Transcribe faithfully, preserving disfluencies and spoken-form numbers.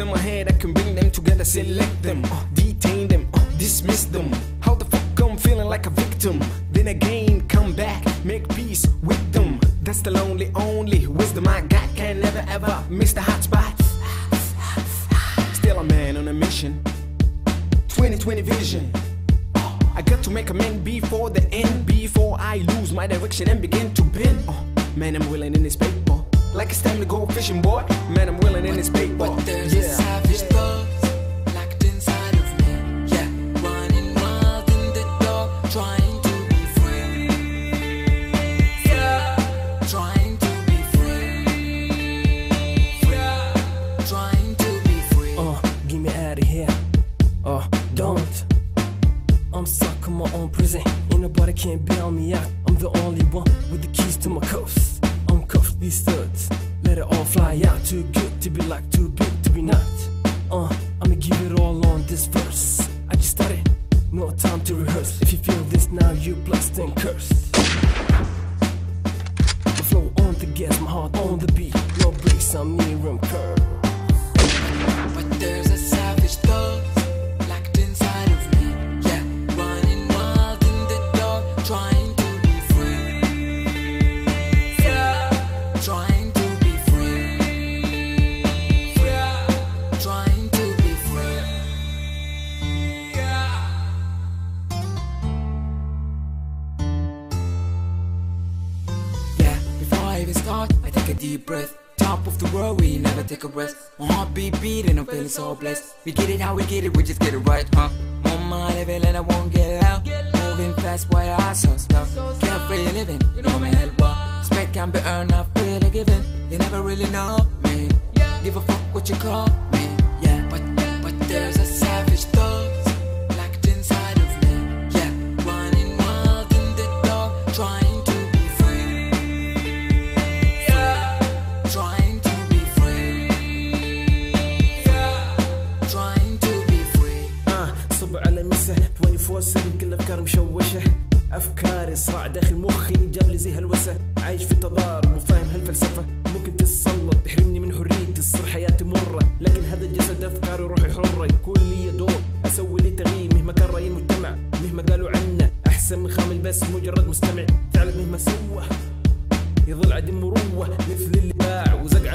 in my head, I can bring them together, select them, uh, detain them, uh, dismiss them. How the fuck I'm feeling like a victim? Then again, come back, make peace with them. That's the lonely, only wisdom I got. Can never ever miss the hot spot. Still a man on a mission, twenty twenty vision. uh, I got to make amends before the end, before I lose my direction and begin to bend. uh, Man, I'm willing in this paper, like it's time to go fishing, boy. Man, I'm willing in this paper. But there's yeah. a savage thought locked inside of me. Yeah, running wild in the dark, trying to be free. Yeah, trying to be free. Yeah, trying to be free. Oh, uh, get me out of here. Oh, uh, don't. I'm stuck in my own prison. Ain't nobody can bail me out. I'm the only one with the keys to my coast. Uncuff these studs, let it all fly out. Too good to be like, too big to be not. Uh, I'ma give it all on this verse. I just started, no time to rehearse. If you feel this now, you blessed and cursed. The flow on the gas, my heart on the beat. No breaks, I'm near him curve. But there's a savage thug locked inside of me. Yeah, running wild in the dark, trying. Start, I take a deep breath. Top of the world, we never take a rest. My heart be beating, I'm feeling so blessed. We get it how we get it, we just get it right, huh? On my level and I won't get out. Moving fast, why I so slow? Carefree living, you know my head well. Respect can be earned, I feel it given. You never really know me. Give a fuck what you call me. Yeah, but but there's a savage thought locked inside of me. Yeah, running wild in the dark, trying. تwenty-four seven كل افكار مشوشه، افكاري صراع داخل مخي جاب لي زي هلوسه، عايش في تضارب مو فاهم هالفلسفه، ممكن تتسلط تحرمني من حريتي، تصير حياتي مره، لكن هذا الجسد افكاري روحي حره، يكون لي دور، اسوي لي تغيير مهما كان راي المجتمع، مهما قالوا عنا، احسن من خامل بس مجرد مستمع، تعلم مهما سوى، يظل عدم مروه مثل اللي باع وزقع